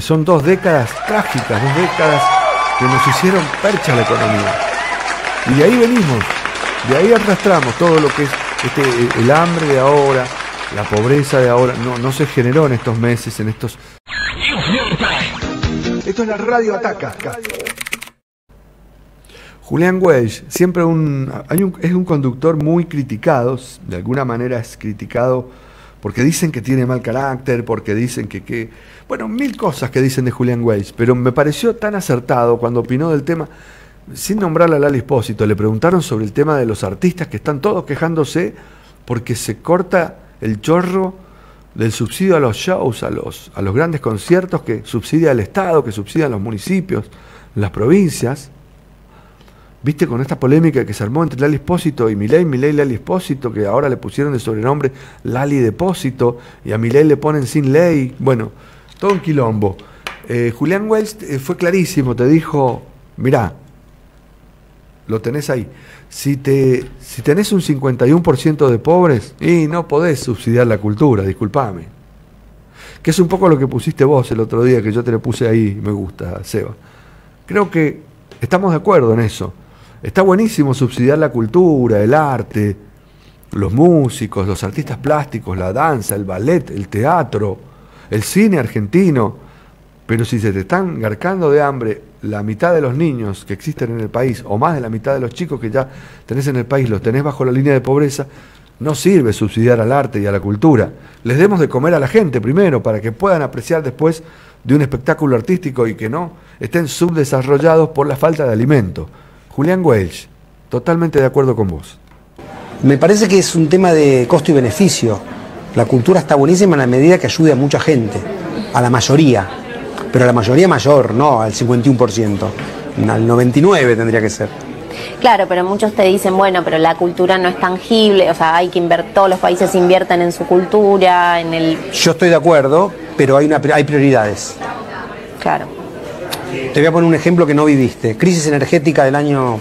Son dos décadas trágicas, dos décadas que nos hicieron percha la economía. Y de ahí venimos, de ahí arrastramos todo lo que es el hambre de ahora, la pobreza de ahora. No se generó en estos meses, en estos... Esto es la Radio Ataca. Julián Weich, siempre es un conductor muy criticado, de alguna manera es criticado porque dicen que tiene mal carácter, porque dicen que bueno, mil cosas que dicen de Julián Weich, pero me pareció tan acertado cuando opinó del tema, sin nombrar a Lali Espósito. Le preguntaron sobre el tema de los artistas que están todos quejándose porque se corta el chorro del subsidio a los shows, a los grandes conciertos que subsidia el Estado, que subsidia los municipios, las provincias. ¿Viste con esta polémica que se armó entre Lali Espósito y Milei? Milei Lali Espósito, que ahora le pusieron de sobrenombre Lali Depósito, y a Milei le ponen sin ley. Bueno, todo un quilombo. Julián Weich fue clarísimo, te dijo, mirá, lo tenés ahí. Si tenés un 51% de pobres, y no podés subsidiar la cultura, disculpame. Que es un poco lo que pusiste vos el otro día, que yo te lo puse ahí, me gusta, Seba. Creo que estamos de acuerdo en eso. Está buenísimo subsidiar la cultura, el arte, los músicos, los artistas plásticos, la danza, el ballet, el teatro, el cine argentino. Pero si se te están garcando de hambre la mitad de los niños que existen en el país, o más de la mitad de los chicos que ya tenés en el país, los tenés bajo la línea de pobreza, no sirve subsidiar al arte y a la cultura. Les demos de comer a la gente primero, para que puedan apreciar después de un espectáculo artístico y que no estén subdesarrollados por la falta de alimento. Julián Weich, totalmente de acuerdo con vos. Me parece que es un tema de costo y beneficio. La cultura está buenísima en la medida que ayude a mucha gente, a la mayoría, pero a la mayoría mayor, no al 51%, al 99% tendría que ser. Claro, pero muchos te dicen, bueno, pero la cultura no es tangible, o sea, hay que invertir, todos los países invierten en su cultura, en el... Yo estoy de acuerdo, pero hay prioridades. Claro. Te voy a poner un ejemplo que no viviste. Crisis energética del año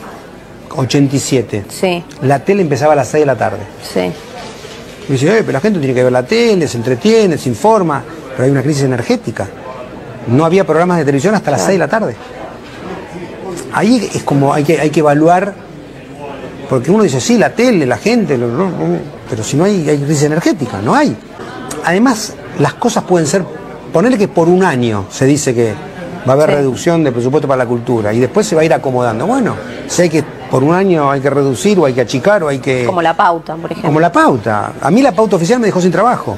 87. Sí. La tele empezaba a las 6 de la tarde. Sí. Y dice, pero la gente tiene que ver la tele, se entretiene, se informa, pero hay una crisis energética. No había programas de televisión hasta las 6 de la tarde. Ahí es como hay que evaluar, porque uno dice, sí, la tele, la gente, pero si no hay crisis energética, no hay. Además, las cosas pueden ser, ponerle que por un año se dice que va a haber reducción de presupuesto para la cultura, y después se va a ir acomodando. Bueno, si hay que por un año hay que reducir, o hay que achicar, o hay que... Como la pauta, por ejemplo. Como la pauta. A mí la pauta oficial me dejó sin trabajo.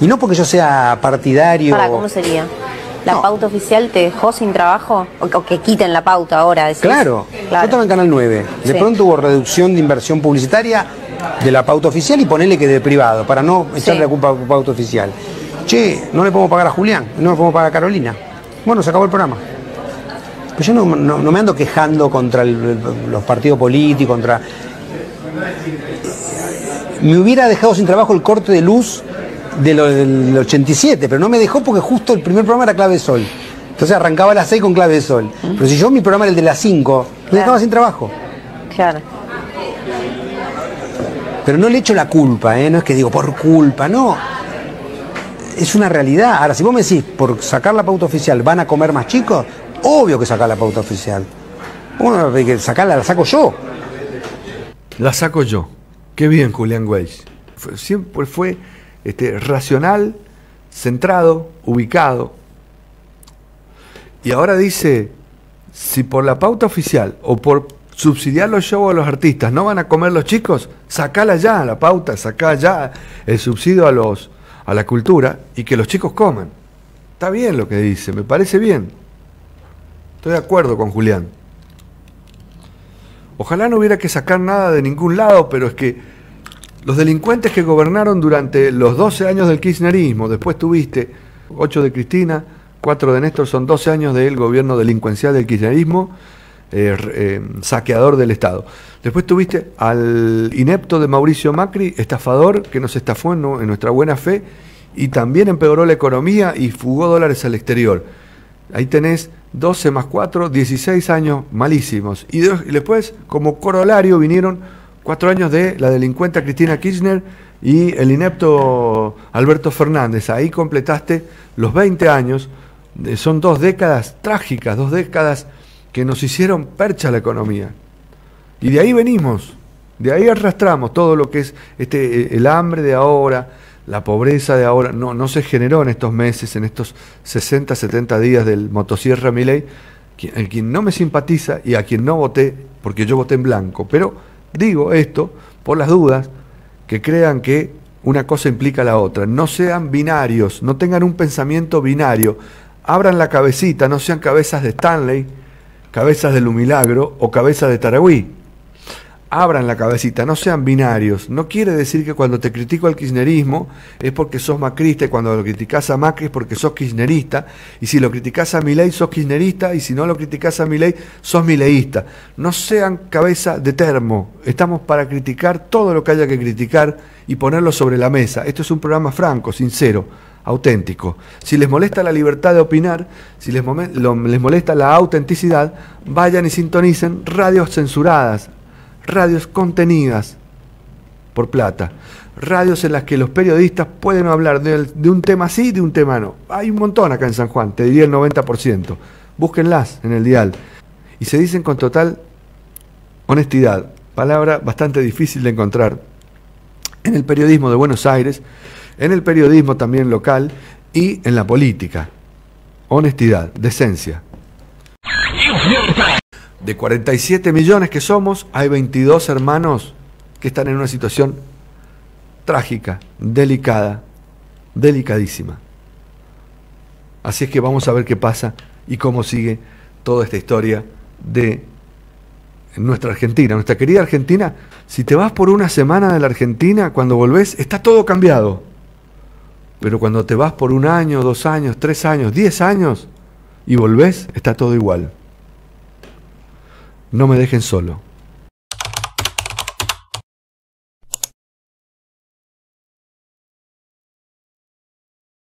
Y no porque yo sea partidario... ¿Cómo sería? ¿La pauta oficial te dejó sin trabajo? ¿O que quiten la pauta ahora? ¿Decís? Claro. Yo estaba en Canal 9. De pronto hubo reducción de inversión publicitaria de la pauta oficial, y ponele que de privado, para no echarle la culpa a la pauta oficial. Che, no le podemos pagar a Julián, no le podemos pagar a Carolina. Bueno, se acabó el programa. Pues yo no me ando quejando contra los partidos políticos, contra... Me hubiera dejado sin trabajo el corte de luz del 87, pero no me dejó porque justo el primer programa era Clave de Sol. Entonces arrancaba a las 6 con Clave de Sol. Pero si yo mi programa era el de las 5, me dejaba sin trabajo. Claro. Pero no le echo la culpa, no es que digo por culpa, no. Es una realidad. Ahora, si vos me decís, por sacar la pauta oficial, ¿van a comer más chicos? Obvio que sacar la pauta oficial. Bueno, que sacarla, la saco yo. La saco yo. Qué bien, Julián Weich. Siempre fue... racional, centrado, ubicado. Y ahora dice, si por la pauta oficial o por subsidiar los shows a los artistas no van a comer los chicos, sacala ya la pauta, sacá ya el subsidio a la cultura y que los chicos coman. Está bien lo que dice, me parece bien. Estoy de acuerdo con Julián. Ojalá no hubiera que sacar nada de ningún lado, pero es que los delincuentes que gobernaron durante los 12 años del kirchnerismo, después tuviste 8 de Cristina, 4 de Néstor, son 12 años del gobierno delincuencial del kirchnerismo, saqueador del Estado. Después tuviste al inepto de Mauricio Macri, estafador, que nos estafó en nuestra buena fe, y también empeoró la economía y fugó dólares al exterior. Ahí tenés 12 más 4, 16 años malísimos. Y después, como corolario, vinieron 4 años de la delincuente Cristina Kirchner y el inepto Alberto Fernández. Ahí completaste los 20 años, son 2 décadas trágicas, 2 décadas que nos hicieron percha la economía. Y de ahí venimos, de ahí arrastramos todo lo que es el hambre de ahora, la pobreza de ahora. No se generó en estos meses, en estos 60, 70 días del motosierra Milei. Quien no me simpatiza y a quien no voté, porque yo voté en blanco, pero digo esto por las dudas, que crean que una cosa implica la otra. No sean binarios, no tengan un pensamiento binario, abran la cabecita, no sean cabezas de Stanley, cabezas de Lumilagro o cabezas de Tarahui. Abran la cabecita, no sean binarios. No quiere decir que cuando te critico al kirchnerismo es porque sos macrista, y cuando lo criticás a Macri es porque sos kirchnerista, y si lo criticás a Milei sos kirchnerista, y si no lo criticás a Milei sos mileísta. No sean cabeza de termo. Estamos para criticar todo lo que haya que criticar y ponerlo sobre la mesa. Esto es un programa franco, sincero, auténtico. Si les molesta la libertad de opinar, si les molesta la autenticidad, vayan y sintonicen radios censuradas, radios contenidas por plata, radios en las que los periodistas pueden hablar de un tema sí, de un tema no. Hay un montón acá en San Juan, te diría el 90%. Búsquenlas en el dial. Y se dicen con total honestidad, palabra bastante difícil de encontrar en el periodismo de Buenos Aires, en el periodismo también local y en la política. Honestidad, decencia. De 47 millones que somos, hay 22 hermanos que están en una situación trágica, delicada, delicadísima. Así es que vamos a ver qué pasa y cómo sigue toda esta historia de nuestra Argentina, nuestra querida Argentina. Si te vas por una semana de la Argentina, cuando volvés está todo cambiado. Pero cuando te vas por 1 año, 2 años, 3 años, 10 años y volvés, está todo igual. No me dejen solo.